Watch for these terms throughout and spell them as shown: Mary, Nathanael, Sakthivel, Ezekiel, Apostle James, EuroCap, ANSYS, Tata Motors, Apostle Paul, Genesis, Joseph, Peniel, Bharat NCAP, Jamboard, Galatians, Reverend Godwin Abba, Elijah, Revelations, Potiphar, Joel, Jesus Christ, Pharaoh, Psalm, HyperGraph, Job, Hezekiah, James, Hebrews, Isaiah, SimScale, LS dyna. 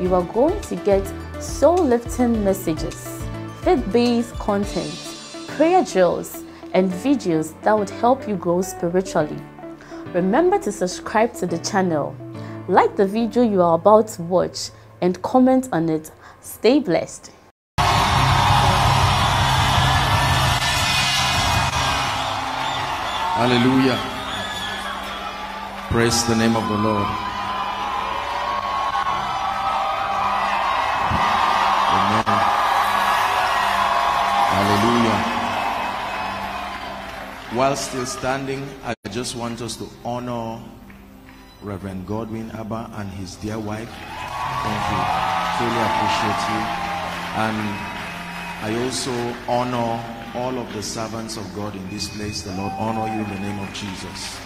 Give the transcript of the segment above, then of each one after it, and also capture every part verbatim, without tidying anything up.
you are going to get soul-lifting messages, faith-based content, prayer drills, and videos that would help you grow spiritually. Remember to subscribe to the channel, like the video you are about to watch, and comment on it. Stay blessed. Hallelujah. Praise the name of the Lord. Amen. Hallelujah. While still standing, I just want us to honor Reverend Godwin Abba and his dear wife. Thank you. Truly appreciate you. And I also honor all of the servants of God in this place. The Lord honor you in the name of Jesus.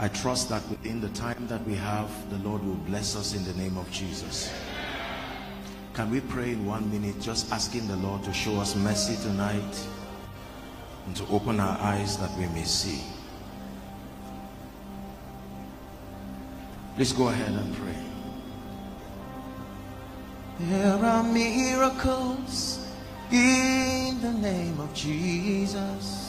I trust that within the time that we have, the Lord will bless us in the name of Jesus. Can we pray in one minute, just asking the Lord to show us mercy tonight? And to open our eyes that we may see. Please go ahead and pray. There are miracles in the name of Jesus.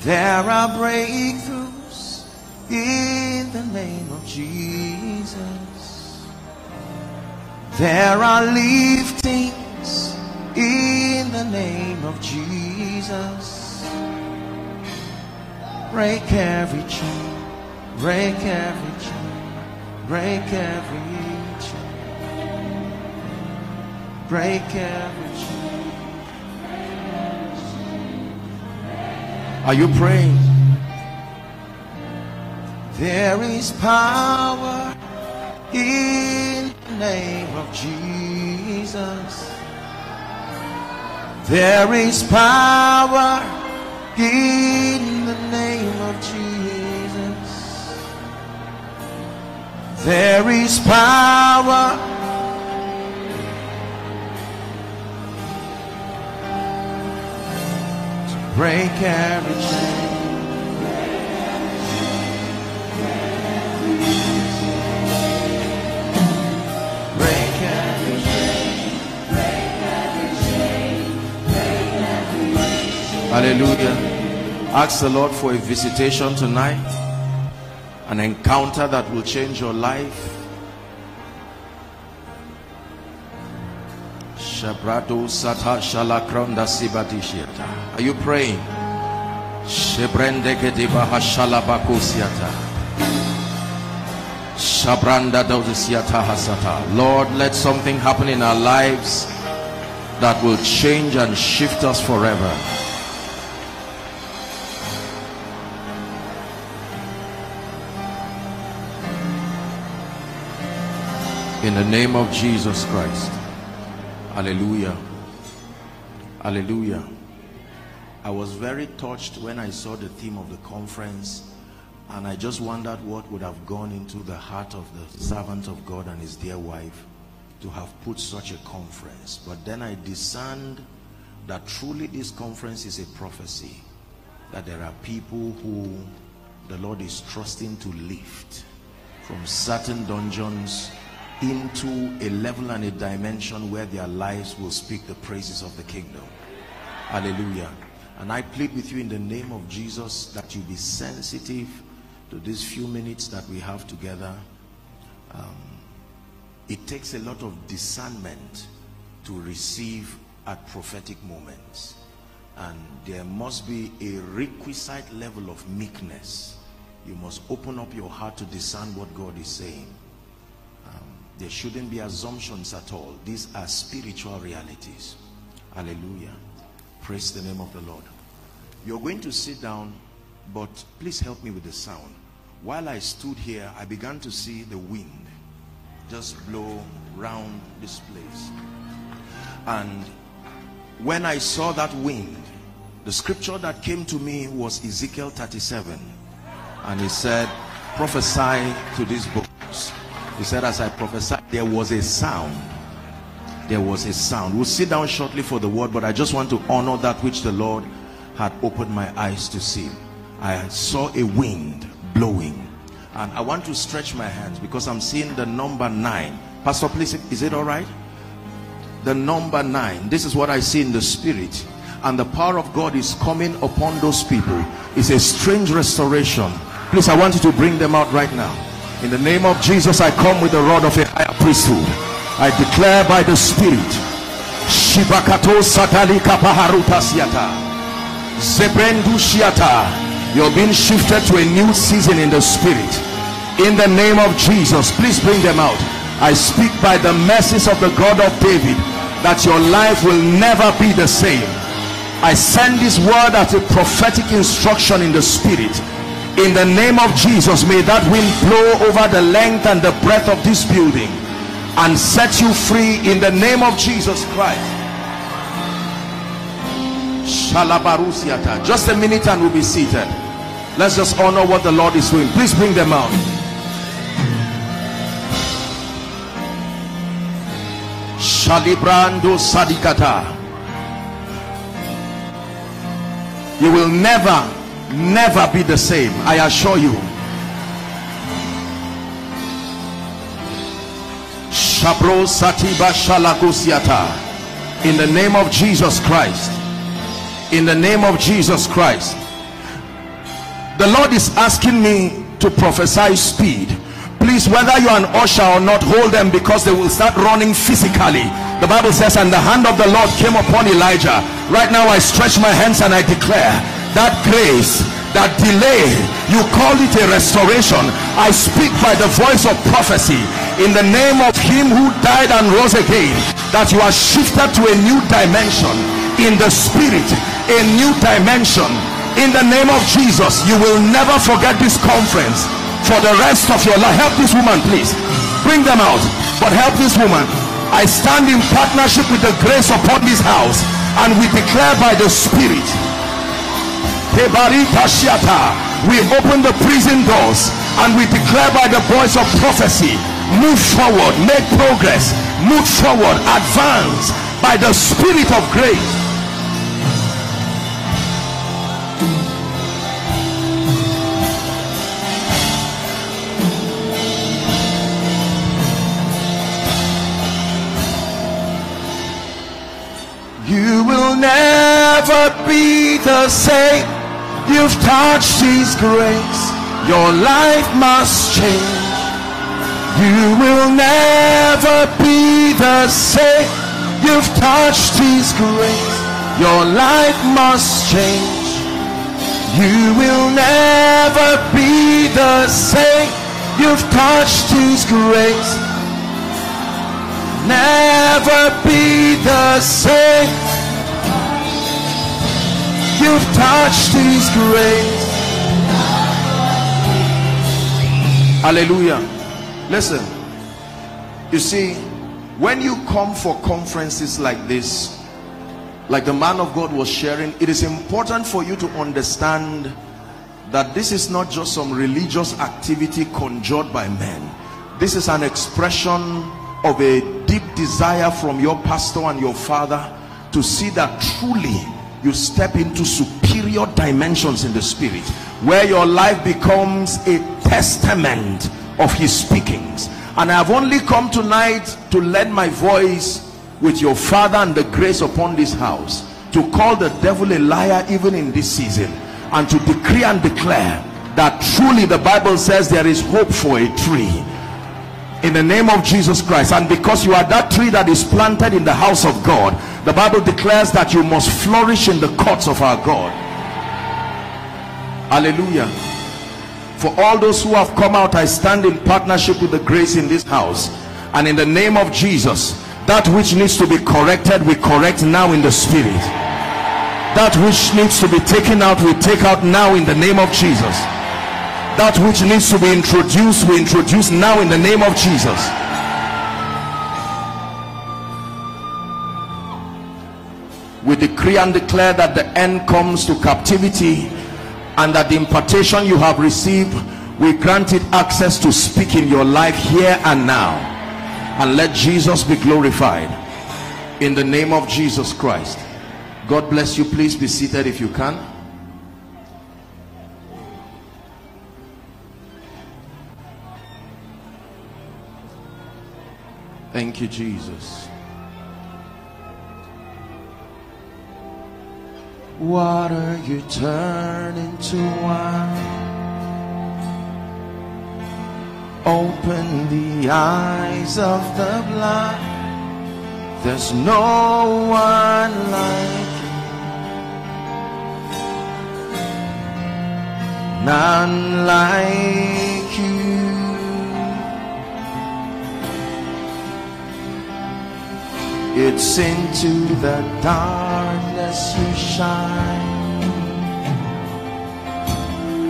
There are breakthroughs in the name of Jesus. There are liftings in the name of Jesus. Break every chain, break every chain, break every chain, break every chain. Are you praying? There is power in the name of Jesus. There is power in the name of Jesus. There is power. To break every chain. Break every chain. Hallelujah. Ask the Lord for a visitation tonight, an encounter that will change your life. Are you praying? Lord, let something happen in our lives that will change and shift us forever. In the name of Jesus Christ. Hallelujah. Hallelujah. I was very touched when I saw the theme of the conference, and I just wondered what would have gone into the heart of the servant of God and his dear wife to have put such a conference. But then I discerned that truly this conference is a prophecy, that there are people who the Lord is trusting to lift from certain dungeons into a level and a dimension where their lives will speak the praises of the kingdom. Hallelujah. And I plead with you in the name of Jesus that you be sensitive to these few minutes that we have together. Um, it takes a lot of discernment to receive at prophetic moments, and there must be a requisite level of meekness. You must open up your heart to discern what God is saying. There shouldn't be assumptions at all. These are spiritual realities. Hallelujah. Praise the name of the Lord. You're going to sit down, but please help me with the sound. While I stood here, I began to see the wind. just blow round this place. And when I saw that wind, the scripture that came to me was Ezekiel thirty-seven, and he said, prophesy to these books. He said, as I prophesied, there was a sound. There was a sound. We'll sit down shortly for the word, but I just want to honor that which the Lord had opened my eyes to see. I saw a wind blowing, and I want to stretch my hands because I'm seeing the number nine. Pastor, please, is it all right? The number nine. This is what I see in the spirit, and the power of God is coming upon those people. It's a strange restoration. Please, I want you to bring them out right now. In the name of Jesus, I come with the rod of a higher priesthood. I declare by the Spirit. Shibakato satalika paharuta siata. Zebrendu shiata. You're being shifted to a new season in the Spirit. In the name of Jesus, please bring them out. I speak by the mercies of the God of David that your life will never be the same. I send this word as a prophetic instruction in the Spirit. In the name of Jesus, may that wind blow over the length and the breadth of this building and set you free in the name of Jesus Christ. Just a minute and we'll be seated. Let's just honor what the Lord is doing. Please bring them out. Shalibrando sadikata. You will never never be the same, I assure you. Shabro Satiba Shalakusiata. In the name of Jesus Christ. In the name of Jesus Christ. The Lord is asking me to prophesy speed. Please, whether you are an usher or not, hold them, because they will start running physically. The Bible says, and the hand of the Lord came upon Elijah. Right now I stretch my hands and I declare that grace, that delay, you call it a restoration, I speak by the voice of prophecy in the name of him who died and rose again, that you are shifted to a new dimension in the spirit, a new dimension in the name of Jesus. You will never forget this conference for the rest of your life. Help this woman, please bring them out, but help this woman. I stand in partnership with the grace upon this house, and we declare by the Spirit. We open the prison doors and we declare by the voice of prophecy, move forward, make progress, move forward, advance by the Spirit of grace. You will never be the same. You've touched his grace. Your life must change. You will never be the same. You've touched his grace. Your life must change. You will never be the same. You've touched his grace. Never be the same. You've touched his grace. Hallelujah. Listen, you see, when you come for conferences like this, like the man of God was sharing, it is important for you to understand that this is not just some religious activity conjured by men. This is an expression of a deep desire from your pastor and your father to see that truly you step into superior dimensions in the spirit, where your life becomes a testament of his speakings. And I have only come tonight to lend my voice with your father and the grace upon this house to call the devil a liar even in this season, and to decree and declare that truly the Bible says there is hope for a tree in the name of Jesus Christ. And because you are that tree that is planted in the house of God, the Bible declares that you must flourish in the courts of our God. Hallelujah. For all those who have come out, I stand in partnership with the grace in this house, and in the name of Jesus, that which needs to be corrected, we correct now in the spirit. That which needs to be taken out, we take out now in the name of Jesus. That which needs to be introduced, we introduce now in the name of Jesus. we decree and declare that the end comes to captivity, and that the impartation you have received, we grant it access to speak in your life here and now, and let Jesus be glorified in the name of Jesus Christ. God bless you. Please be seated if you can. Thank you, Jesus. Water you turn into wine. Open the eyes of the blind. There's no one like you, none like you. It's into the darkness you shine,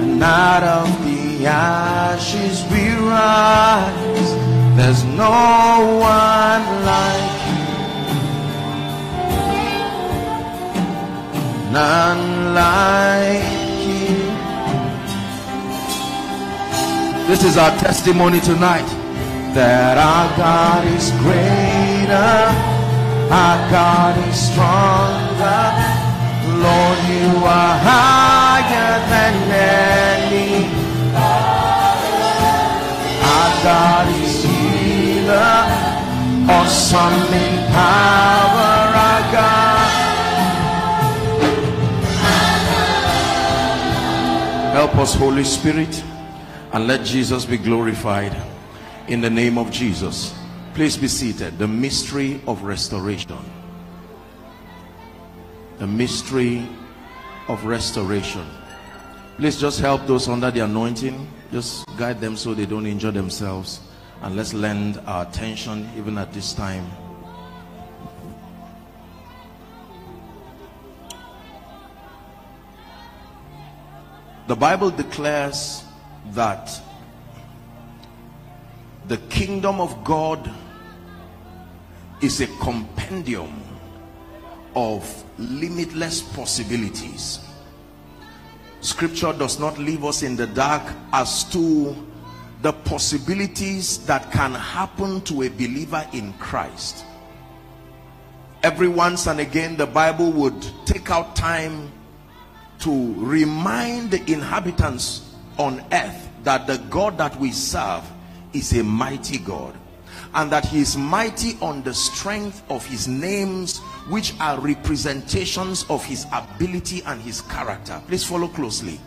and out of the ashes we rise. There's no one like you, none like you. This is our testimony tonight, that our God is greater. Our God is stronger. Lord, you are higher than any. Our God is healer, awesome in power. Our God, help us, Holy Spirit, and let Jesus be glorified in the name of Jesus. Please be seated. The mystery of restoration. The mystery of restoration. Please just help those under the anointing. Just guide them so they don't injure themselves. And let's lend our attention even at this time. The Bible declares that the kingdom of God is a compendium of limitless possibilities. Scripture does not leave us in the dark as to the possibilities that can happen to a believer in Christ. Every once and again, the Bible would take out time to remind the inhabitants on earth that the God that we serve is a mighty God, and that he is mighty on the strength of his names, which are representations of his ability and his character. Please follow closely.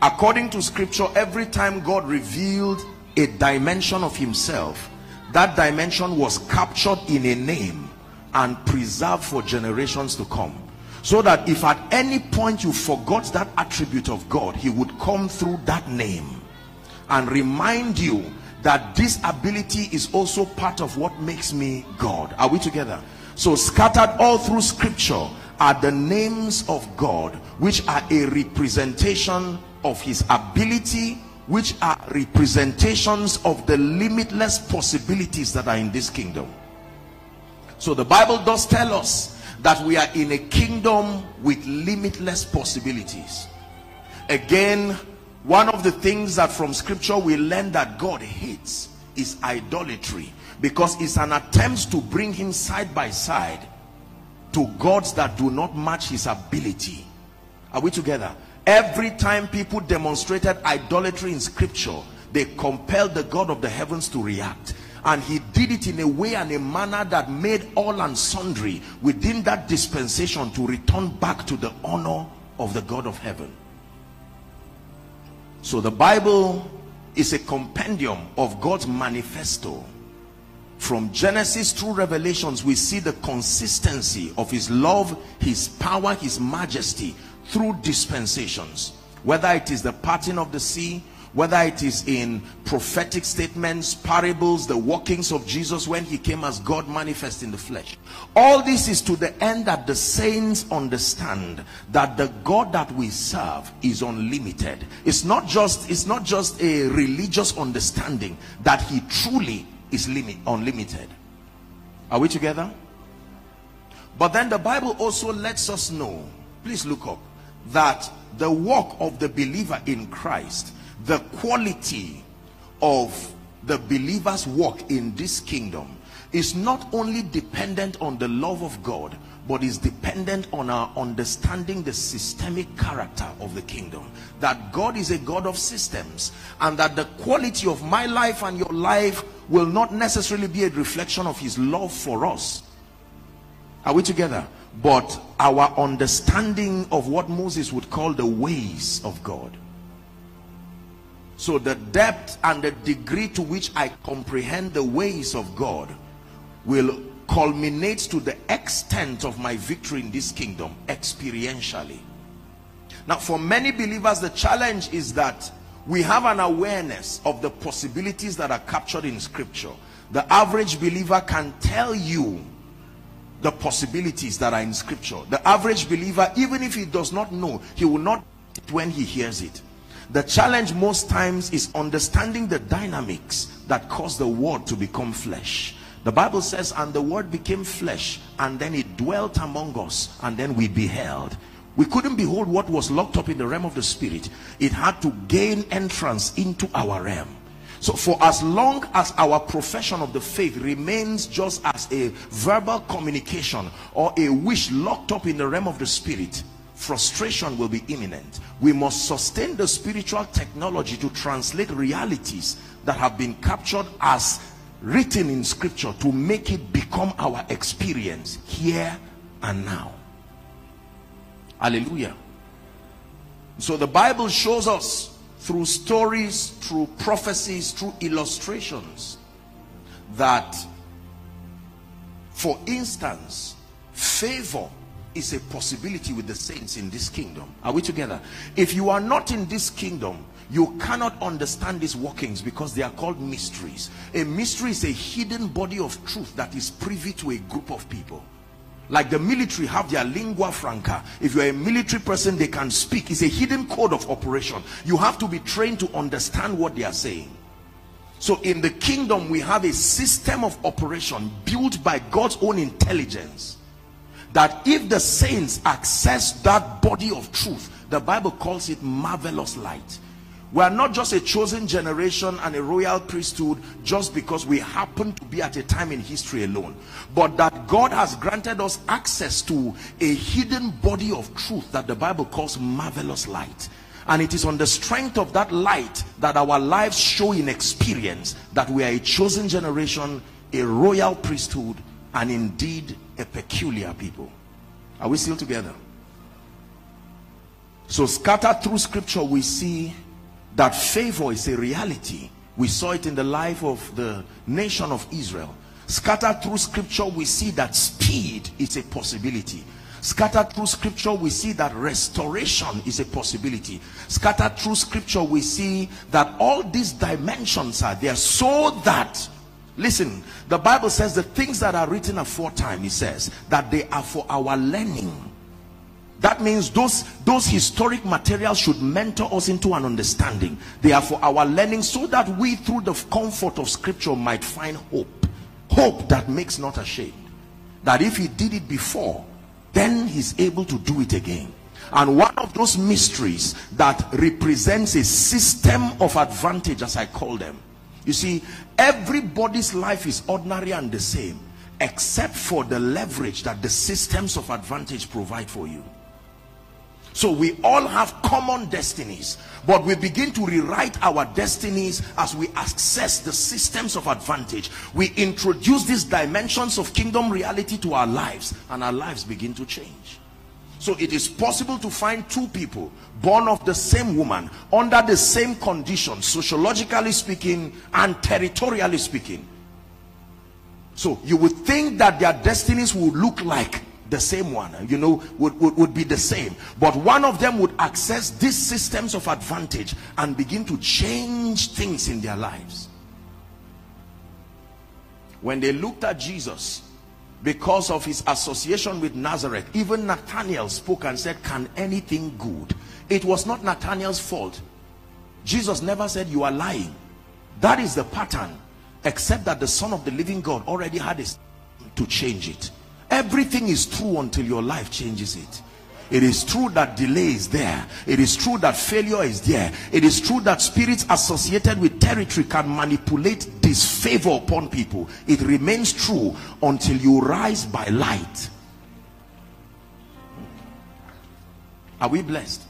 According to scripture, every time God revealed a dimension of himself, that dimension was captured in a name and preserved for generations to come, so that if at any point you forgot that attribute of God, he would come through that name and remind you that this ability is also part of what makes me God. Are we together? So scattered all through scripture are the names of God, which are a representation of his ability, which are representations of the limitless possibilities that are in this kingdom. So the Bible does tell us that we are in a kingdom with limitless possibilities. Again, one of the things that from scripture we learn that God hates is idolatry, because it's an attempt to bring him side by side to gods that do not match his ability. Are we together? Every time people demonstrated idolatry in scripture, they compelled the God of the heavens to react, and he did it in a way and a manner that made all and sundry within that dispensation to return back to the honor of the God of heaven. So the Bible is a compendium of God's manifesto. From Genesis through Revelations, we see the consistency of his love, his power, his majesty through dispensations. Whether it is the parting of the sea, whether it is in prophetic statements, parables, the workings of Jesus when he came as God manifest in the flesh. All this is to the end that the saints understand that the God that we serve is unlimited. It's not just, it's not just a religious understanding, that he truly is limit, unlimited. Are we together? But then the Bible also lets us know, please look up, that the walk of the believer in Christ, the quality of the believer's walk in this kingdom, is not only dependent on the love of God, but is dependent on our understanding the systemic character of the kingdom. That God is a God of systems, and that the quality of my life and your life will not necessarily be a reflection of his love for us. Are we together? But our understanding of what Moses would call the ways of God. So the depth and the degree to which I comprehend the ways of God will culminate to the extent of my victory in this kingdom experientially. Now, for many believers, the challenge is that we have an awareness of the possibilities that are captured in Scripture. The average believer can tell you the possibilities that are in Scripture. The average believer, even if he does not know, he will not know it when he hears it. The challenge most times is understanding the dynamics that cause the word to become flesh. The Bible says, and the word became flesh, and then it dwelt among us, and then we beheld. We couldn't behold what was locked up in the realm of the spirit. It had to gain entrance into our realm. So for as long as our profession of the faith remains just as a verbal communication or a wish locked up in the realm of the spirit, frustration will be imminent. We must sustain the spiritual technology to translate realities that have been captured as written in scripture to make it become our experience here and now. Hallelujah. So the Bible shows us through stories, through prophecies, through illustrations, that, for instance, favor is a possibility with the saints in this kingdom. Are we together? If you are not in this kingdom, you cannot understand these workings, because they are called mysteries. A mystery is a hidden body of truth that is privy to a group of people. Like the military have their lingua franca. If you're a military person, they can speak. It's a hidden code of operation. You have to be trained to understand what they are saying. So in the kingdom, we have a system of operation built by God's own intelligence, that if the saints access that body of truth, the Bible calls it marvelous light. We are not just a chosen generation and a royal priesthood just because we happen to be at a time in history alone, but that God has granted us access to a hidden body of truth that the Bible calls marvelous light. And it is on the strength of that light that our lives show in experience that we are a chosen generation, a royal priesthood, and indeed a peculiar people. Are we still together? So scattered through scripture, we see that favor is a reality. We saw it in the life of the nation of Israel. Scattered through scripture, we see that speed is a possibility. Scattered through scripture, we see that restoration is a possibility. Scattered through scripture, we see that all these dimensions are there, so that, listen, the Bible says the things that are written aforetime, it says that they are for our learning. That means those those historic materials should mentor us into an understanding. They are for our learning, so that we, through the comfort of scripture, might find hope. Hope that makes not ashamed. That if he did it before, then he's able to do it again. And one of those mysteries that represents a system of advantage, as I call them. You see, everybody's life is ordinary and the same, except for the leverage that the systems of advantage provide for you. So we all have common destinies, but we begin to rewrite our destinies as we access the systems of advantage. We introduce these dimensions of kingdom reality to our lives, and our lives begin to change. So it is possible to find two people born of the same woman, under the same condition, sociologically speaking and territorially speaking. So you would think that their destinies would look like the same one, you know, would, would, would be the same. But one of them would access these systems of advantage and begin to change things in their lives. When they looked at Jesus, because of his association with Nazareth, even Nathanael spoke and said, "Can anything good?" It was not Nathanael's fault. Jesus never said, "You are lying." That is the pattern, except that the Son of the Living God already had his to change it. Everything is true until your life changes it. It is true that delay is there. It is true that failure is there. It is true that spirits associated with territory can manipulate disfavor upon people. It remains true until you rise by light. Are we blessed?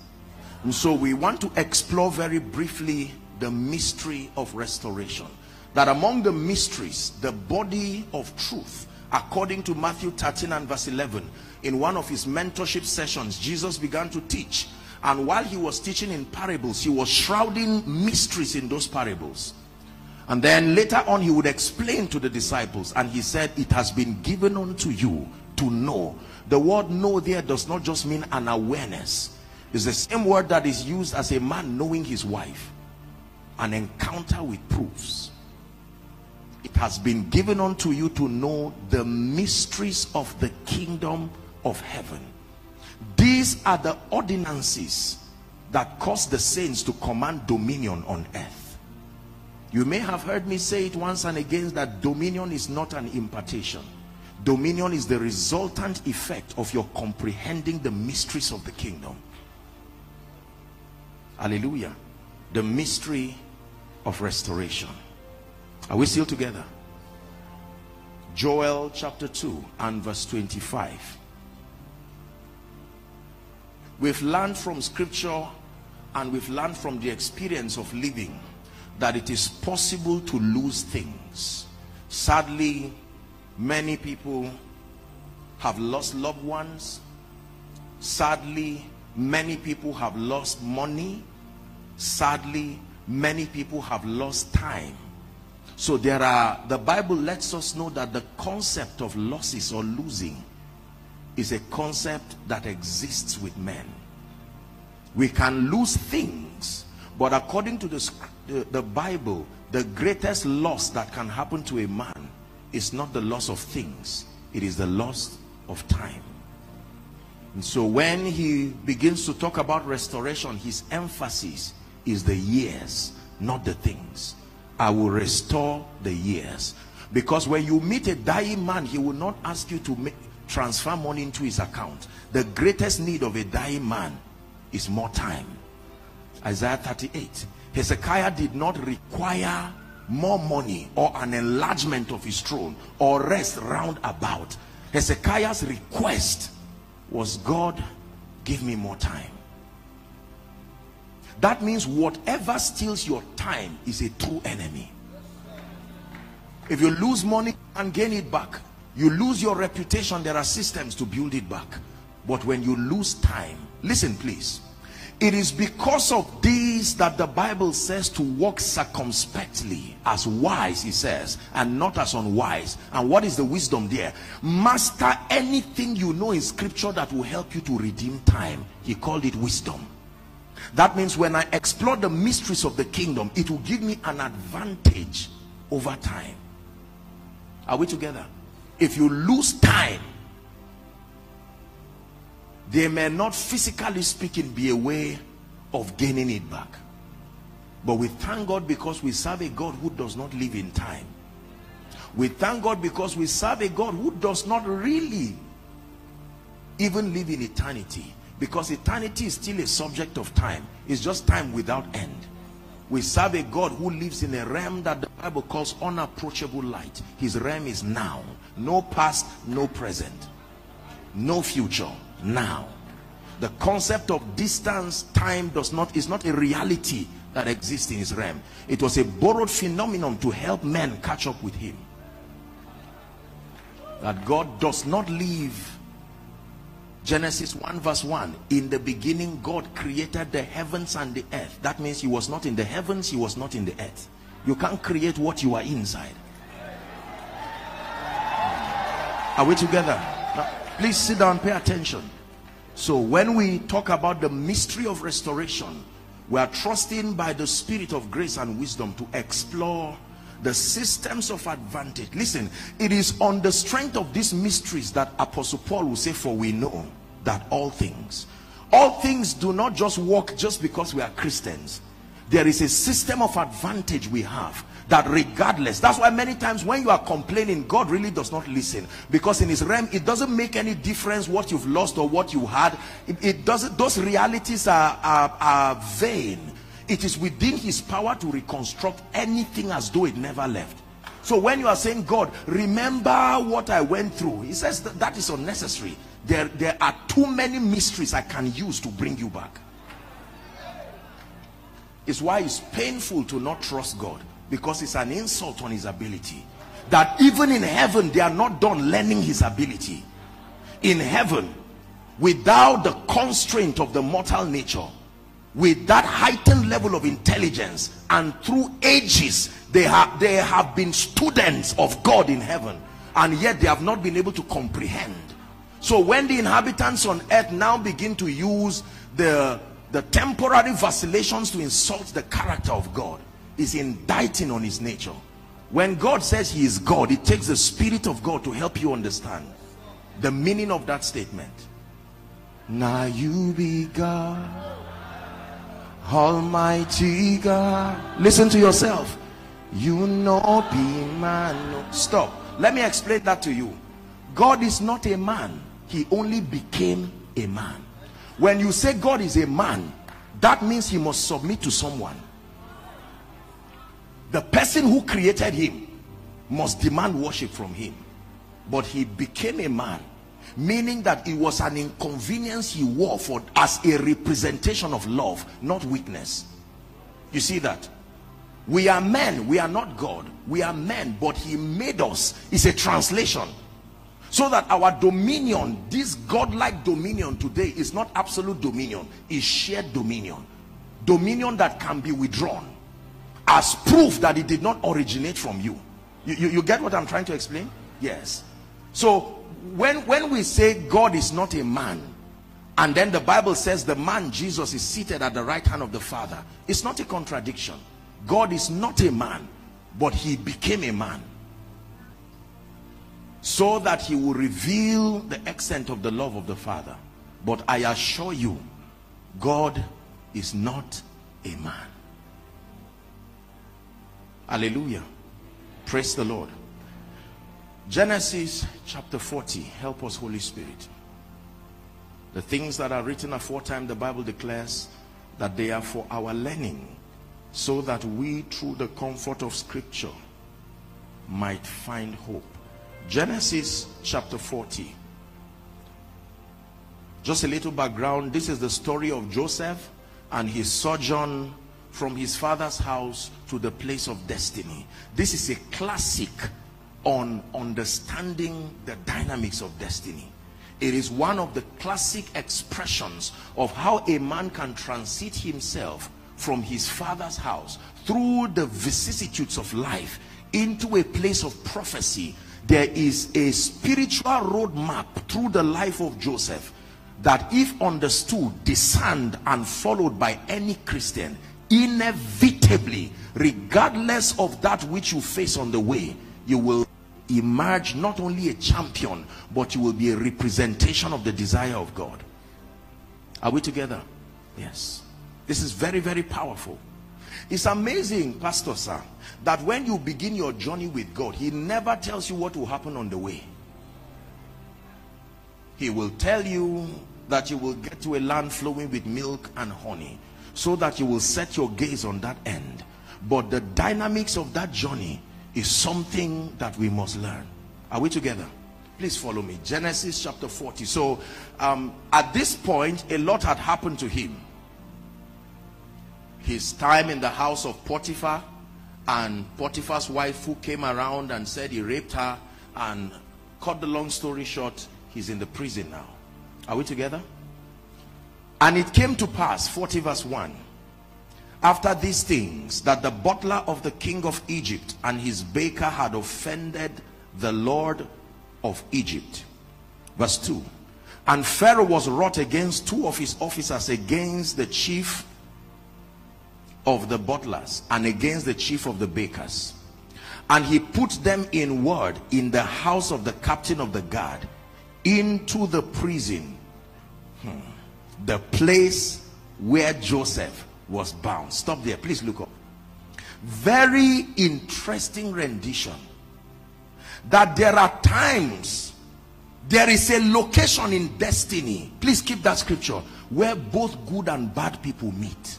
And so we want to explore very briefly the mystery of restoration. That among the mysteries, the body of truth, according to Matthew thirteen and verse eleven, in one of his mentorship sessions, Jesus began to teach. And while he was teaching in parables, he was shrouding mysteries in those parables. And then later on, he would explain to the disciples. And he said, it has been given unto you to know. The word know there does not just mean an awareness. It's the same word that is used as a man knowing his wife. An encounter with proofs. It has been given unto you to know the mysteries of the kingdom of heaven. These are the ordinances that cause the saints to command dominion on earth. You may have heard me say it once and again that dominion is not an impartation. Dominion is the resultant effect of your comprehending the mysteries of the kingdom. Hallelujah. The mystery of restoration. Are we still together? Joel chapter two and verse twenty-five. We've learned from scripture and we've learned from the experience of living that it is possible to lose things. Sadly, many people have lost loved ones. Sadly, many people have lost money. Sadly, many people have lost time. So there are, the Bible lets us know that the concept of losses or losing is a concept that exists with men. We can lose things, but according to the, the, the Bible, the greatest loss that can happen to a man is not the loss of things, it is the loss of time. And so when he begins to talk about restoration, his emphasis is the years, not the things. I will restore the years. Because when you meet a dying man, he will not ask you to make, transfer money into his account. The greatest need of a dying man is more time. Isaiah thirty-eight. Hezekiah did not require more money or an enlargement of his throne or rest round about. Hezekiah's request was, God, give me more time. That means whatever steals your time is a true enemy. If you lose money and gain it back, you lose your reputation, there are systems to build it back. But when you lose time, listen please, it is because of these that the Bible says to walk circumspectly as wise, he says, and not as unwise. And what is the wisdom there? Master anything you know in scripture that will help you to redeem time. He called it wisdom. That means when I explore the mysteries of the kingdom, it will give me an advantage over time. Are we together? If you lose time, there may not, physically speaking, be a way of gaining it back. But we thank God because we serve a God who does not live in time. We thank God because we serve a God who does not really even live in eternity. Because eternity is still a subject of time. It's just time without end. We serve a God who lives in a realm that the Bible calls unapproachable light. His realm is now. No past, no present. No future, now. The concept of distance, time, does not, is not a reality that exists in his realm. It was a borrowed phenomenon to help men catch up with him. That God does not live. Genesis one verse one, in the beginning God created the heavens and the earth. That means he was not in the heavens, he was not in the earth. You can't create what you are inside. Are we together? Now, please sit down, pay attention. So when we talk about the mystery of restoration, we are trusting by the Spirit of grace and wisdom to explore the systems of advantage. Listen, it is on the strength of these mysteries that Apostle Paul will say, for we know that all things, all things do not just work just because we are Christians. There is a system of advantage we have that regardless. That's why many times when you are complaining, God really does not listen, because in his realm it doesn't make any difference what you've lost or what you had. It, it doesn't. Those realities are, are are vain. It is within his power to reconstruct anything as though it never left. So when you are saying, God, remember what I went through, he says that, that is unnecessary. There, there are too many mysteries I can use to bring you back. It's why it's painful to not trust God, because it's an insult on his ability. That even in heaven, they are not done learning his ability. In heaven, without the constraint of the mortal nature, with that heightened level of intelligence, and through ages, they have, they have been students of God in heaven, and yet they have not been able to comprehend. So when the inhabitants on earth now begin to use the, the temporary vacillations to insult the character of God, is indicting on his nature. When God says he is God, it takes the Spirit of God to help you understand the meaning of that statement. Now you be God, Almighty God. Listen to yourself. You know be man. Stop. Let me explain that to you. God is not a man. He only became a man. When you say God is a man, that means he must submit to someone. The person who created him must demand worship from him. But he became a man, meaning that it was an inconvenience he wore for as a representation of love, not weakness. You see that? We are men, we are not God. We are men, but he made us. It's a translation. So that our dominion, this godlike dominion today, is not absolute dominion, is shared dominion. Dominion that can be withdrawn as proof that it did not originate from you. You, you, you get what I'm trying to explain? Yes. So when, when we say God is not a man, and then the Bible says the man Jesus is seated at the right hand of the Father, it's not a contradiction. God is not a man, but he became a man, so that he will reveal the extent of the love of the Father. But I assure you, God is not a man. Hallelujah. Praise the Lord. Genesis chapter forty. Help us, Holy Spirit. The things that are written aforetime, the Bible declares that they are for our learning, so that we through the comfort of Scripture might find hope. Genesis chapter forty. Just a little background. This is the story of Joseph and his sojourn from his father's house to the place of destiny. This is a classic on understanding the dynamics of destiny. It is one of the classic expressions of how a man can transit himself from his father's house through the vicissitudes of life into a place of prophecy. There is a spiritual roadmap through the life of Joseph that, if understood, discerned, and followed by any Christian, inevitably, regardless of that which you face on the way, you will emerge not only a champion, but you will be a representation of the desire of God. Are we together? Yes. This is very, very powerful. It's amazing, Pastor Sir, that when you begin your journey with God, he never tells you what will happen on the way. He will tell you that you will get to a land flowing with milk and honey, so that you will set your gaze on that end. But the dynamics of that journey is something that we must learn. Are we together? Please follow me. Genesis chapter forty. So um, at this point, a lot had happened to him. His time in the house of Potiphar, and Potiphar's wife who came around and said he raped her, and cut the long story short, he's in the prison now. Are we together? And it came to pass, forty verse one, after these things, that the butler of the king of Egypt and his baker had offended the Lord of Egypt. Verse two, and Pharaoh was wroth against two of his officers, against the chief of the butlers and against the chief of the bakers, and he put them in ward in the house of the captain of the guard into the prison, hmm. the place where Joseph was bound. Stop there, please look up. Very interesting rendition. That there are times, there is a location in destiny, please keep that scripture, where both good and bad people meet.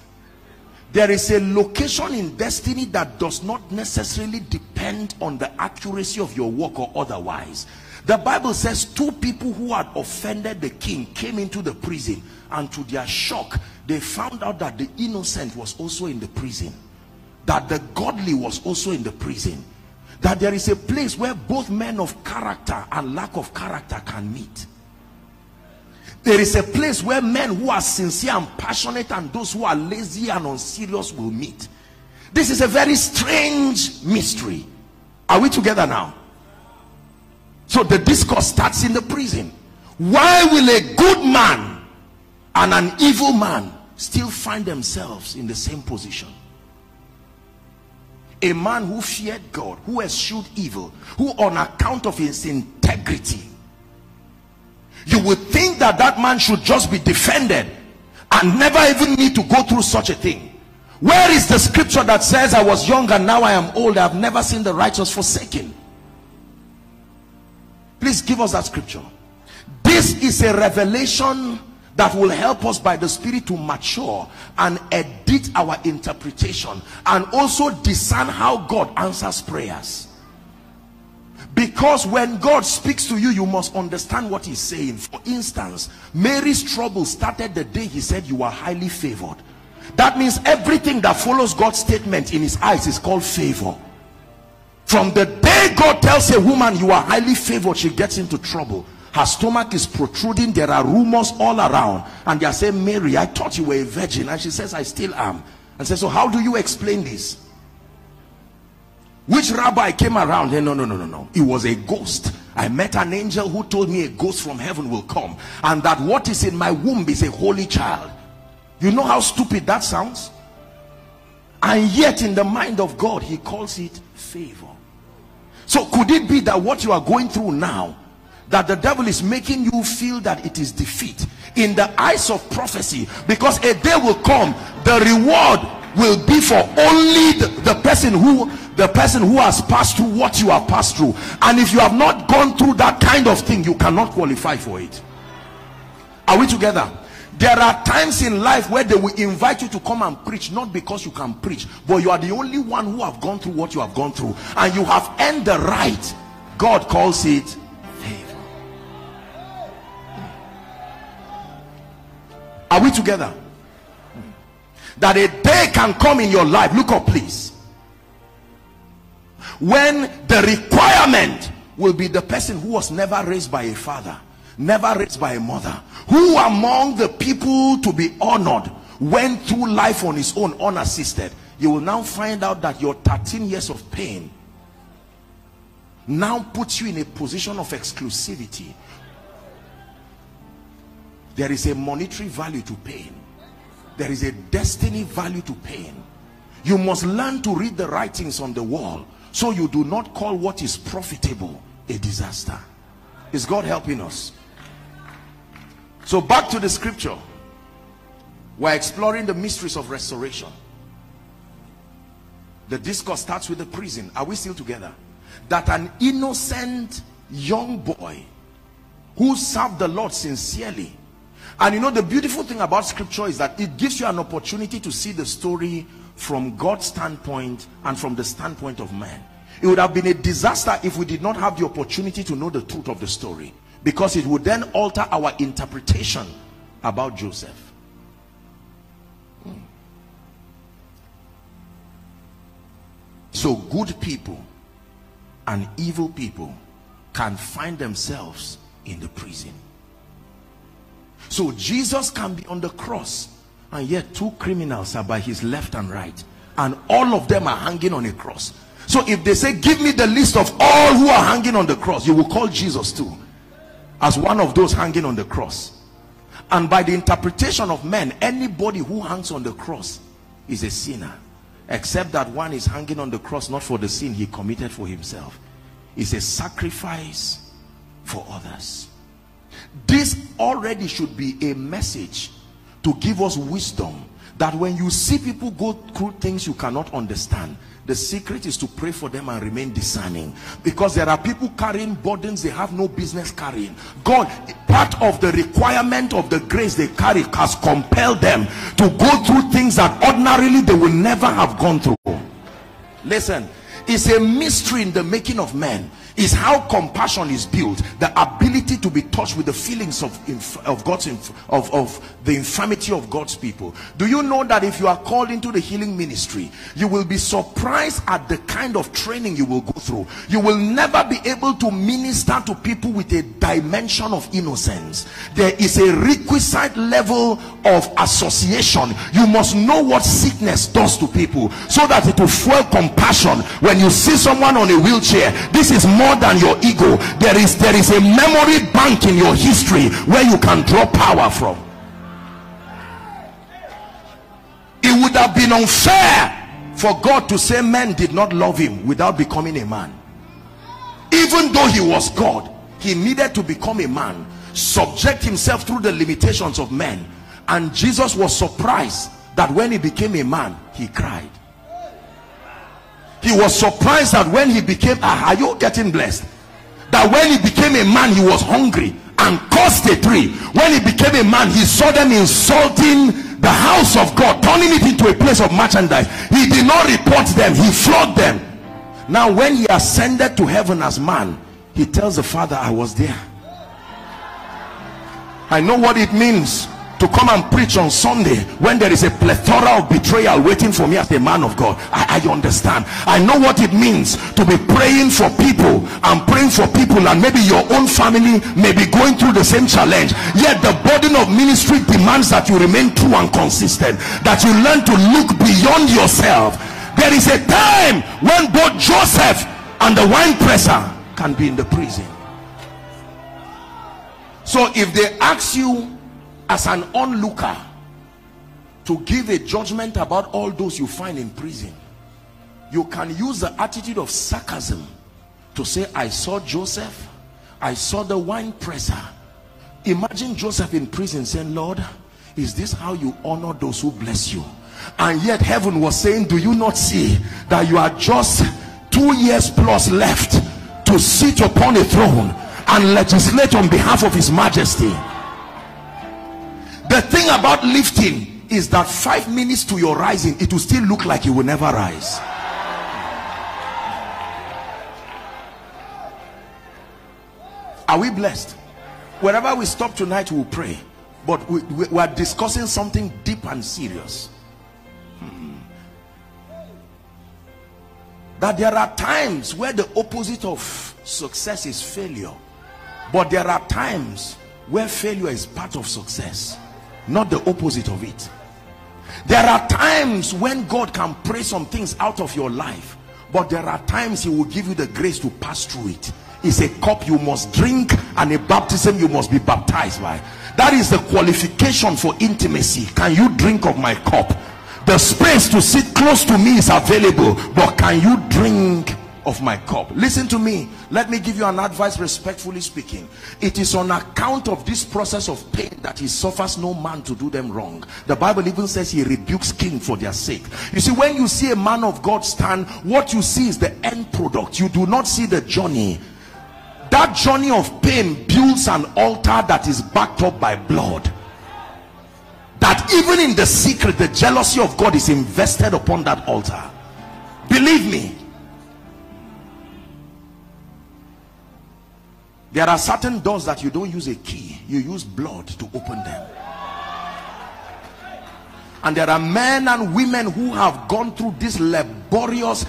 There is a location in destiny that does not necessarily depend on the accuracy of your work or otherwise. The Bible says two people who had offended the king came into the prison, and to their shock, they found out that the innocent was also in the prison, that the godly was also in the prison, that there is a place where both men of character and lack of character can meet. There is a place where men who are sincere and passionate and those who are lazy and unserious will meet. This is a very strange mystery. Are we together now? So the discourse starts in the prison. Why will a good man and an evil man still find themselves in the same position? A man who feared God, who eschewed evil, who on account of his integrity, you would think that that man should just be defended and never even need to go through such a thing. Where is the scripture that says, I was young and now I am old, I have never seen the righteous forsaken? Please give us that scripture. This is a revelation that will help us by the Spirit to mature and edit our interpretation and also discern how God answers prayers. Because when God speaks to you, you must understand what he's saying. For instance, Mary's trouble started the day he said, you are highly favored. That means everything that follows God's statement in his eyes is called favor. From the day God tells a woman, you are highly favored, she gets into trouble. Her stomach is protruding, there are rumors all around. And they are saying, Mary, I thought you were a virgin. And she says, I still am. And says, so how do you explain this? Which rabbi came around? No, no, no, no, no. It was a ghost. I met an angel who told me a ghost from heaven will come, and that what is in my womb is a holy child. You know how stupid that sounds? And yet in the mind of God, he calls it favor. So could it be that what you are going through now, that the devil is making you feel that it is defeat in the eyes of prophecy? Because a day will come, the reward will be for only the, the person who the person who has passed through what you have passed through. And if you have not gone through that kind of thing, you cannot qualify for it. Are we together? There are times in life where they will invite you to come and preach, not because you can preach, but you are the only one who have gone through what you have gone through, and you have earned the right. God calls it favor. Are we together? That a day can come in your life, look up please, when the requirement will be the person who was never raised by a father, never raised by a mother, who among the people to be honored went through life on his own unassisted. You will now find out that your thirteen years of pain now puts you in a position of exclusivity. There is a monetary value to pain. There is a destiny value to pain. You must learn to read the writings on the wall, so you do not call what is profitable a disaster. Is God helping us? So back to the scripture. We're exploring the mysteries of restoration. The discourse starts with the prison. Are we still together? That an innocent young boy who served the Lord sincerely. And you know, the beautiful thing about scripture is that it gives you an opportunity to see the story from God's standpoint and from the standpoint of man. It would have been a disaster if we did not have the opportunity to know the truth of the story, because it would then alter our interpretation about Joseph. So good people and evil people can find themselves in the prison. So Jesus can be on the cross, and yet two criminals are by his left and right, and all of them are hanging on a cross. So if they say, give me the list of all who are hanging on the cross, you will call Jesus too as one of those hanging on the cross. And by the interpretation of men, anybody who hangs on the cross is a sinner, except that one is hanging on the cross not for the sin he committed for himself. It's a sacrifice for others. This already should be a message to give us wisdom that when you see people go through things you cannot understand, the secret is to pray for them and remain discerning, because there are people carrying burdens they have no business carrying. God, part of the requirement of the grace they carry, has compelled them to go through things that ordinarily they will never have gone through. Listen, it's a mystery in the making of men, is how compassion is built, the ability to be touched with the feelings of of God's of of the infirmity of God's people. Do you know that if you are called into the healing ministry, you will be surprised at the kind of training you will go through? You will never be able to minister to people with a dimension of innocence. There is a requisite level of association. You must know what sickness does to people so that it will fuel compassion. When you see someone on a wheelchair, this is more than your ego. There is there is a memory bank in your history where you can draw power from. It would have been unfair for God to say men did not love him without becoming a man. Even though he was God, he needed to become a man, subject himself through the limitations of men. And Jesus was surprised that when he became a man, he cried. He was surprised that when he became, ah, are you getting blessed? That when he became a man, he was hungry and cursed a tree. When he became a man, he saw them insulting the house of God, turning it into a place of merchandise. He did not report them, he flogged them. Now when he ascended to heaven as man, he tells the Father, I was there. I know what it means to come and preach on Sunday when there is a plethora of betrayal waiting for me as a man of God. I, I understand. I know what it means to be praying for people and praying for people, and maybe your own family may be going through the same challenge, yet the burden of ministry demands that you remain true and consistent, that you learn to look beyond yourself. There is a time when both Joseph and the wine presser can be in the prison. So if they ask you as an onlooker to give a judgment about all those you find in prison, you can use the attitude of sarcasm to say, I saw Joseph, I saw the wine presser. Imagine Joseph in prison saying, Lord, is this how you honor those who bless you? And yet heaven was saying, do you not see that you are just two years plus left to sit upon a throne and legislate on behalf of his majesty? The thing about lifting is that five minutes to your rising, it will still look like you will never rise. Are we blessed? Wherever we stop tonight, we'll pray. But we, we, we are discussing something deep and serious. Hmm. That there are times where the opposite of success is failure. But there are times where failure is part of success, not the opposite of it. There are times when God can pray some things out of your life, but there are times he will give you the grace to pass through it. It's a cup you must drink and a baptism you must be baptized by. That is the qualification for intimacy. Can you drink of my cup? The space to sit close to me is available, but can you drink of my cup? Listen to me. Let me give you an advice, respectfully speaking. It is on account of this process of pain that he suffers no man to do them wrong. The Bible even says he rebukes kings for their sake. You see, when you see a man of God stand, what you see is the end product. You do not see the journey. That journey of pain builds an altar that is backed up by blood. That even in the secret, the jealousy of God is invested upon that altar. Believe me. There are certain doors that you don't use a key, you use blood to open them. And there are men and women who have gone through this laborious,